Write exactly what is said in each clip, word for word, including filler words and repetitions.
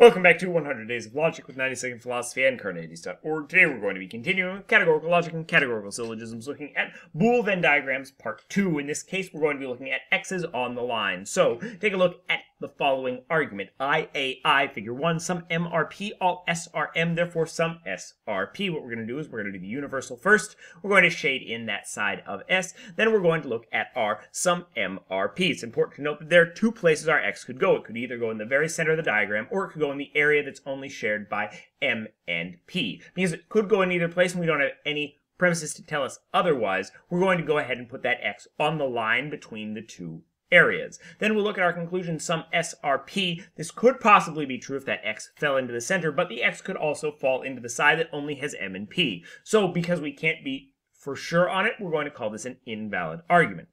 Welcome back to one hundred Days of Logic with ninety-second Philosophy and Carneades dot org. Today we're going to be continuing with categorical logic and categorical syllogisms, looking at Boole Venn diagrams part two. In this case, we're going to be looking at x's on the line. So take a look at the following argument. I A I, figure one, some M R P, all S R M, therefore some S R P. What we're going to do is we're going to do the universal first. We're going to shade in that side of S. Then we're going to look at R, some M R P. It's important to note that there are two places our x could go. It could either go in the very center of the diagram, or it could go in the area that's only shared by M and P. Because it could go in either place and we don't have any premises to tell us otherwise, we're going to go ahead and put that x on the line between the two areas. Then we'll look at our conclusion, some S R P. This could possibly be true if that x fell into the center, but the x could also fall into the side that only has M and P. So because we can't be for sure on it, we're going to call this an invalid argument.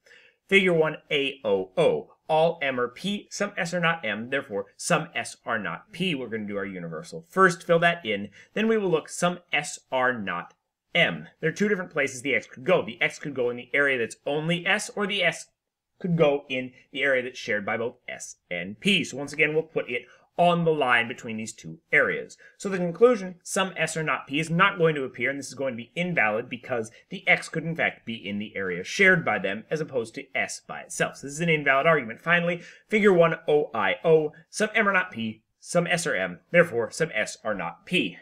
Figure one, A O O. All M or P, some S are not M, therefore some S are not P. We're going to do our universal first, fill that in. Then we will look, some S are not M. There are two different places the x could go. The x could go in the area that's only S, or the s could go in the area that's shared by both S and P. So once again, we'll put it on the line between these two areas. So the conclusion, some S or not P, is not going to appear, and this is going to be invalid because the x could in fact be in the area shared by them as opposed to S by itself. So this is an invalid argument. Finally, figure one, O I O, some M are not P, some S are M, therefore some S are not P.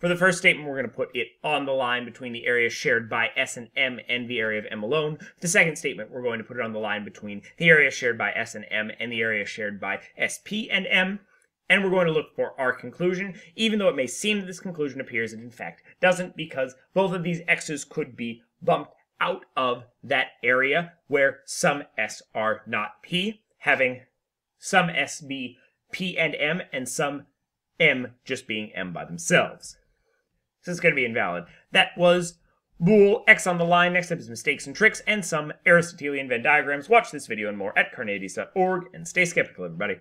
For the first statement, we're going to put it on the line between the area shared by S and M and the area of M alone. For the second statement, we're going to put it on the line between the area shared by S and M and the area shared by S P and M. And we're going to look for our conclusion, even though it may seem that this conclusion appears, it in fact doesn't, because both of these x's could be bumped out of that area where some S are not P, having some S be P and M and some M just being M by themselves. So it's going to be invalid. That was Boole, X on the Line. Next up is Mistakes and Tricks, and some Aristotelian Venn diagrams. Watch this video and more at Carneades dot org, and stay skeptical, everybody.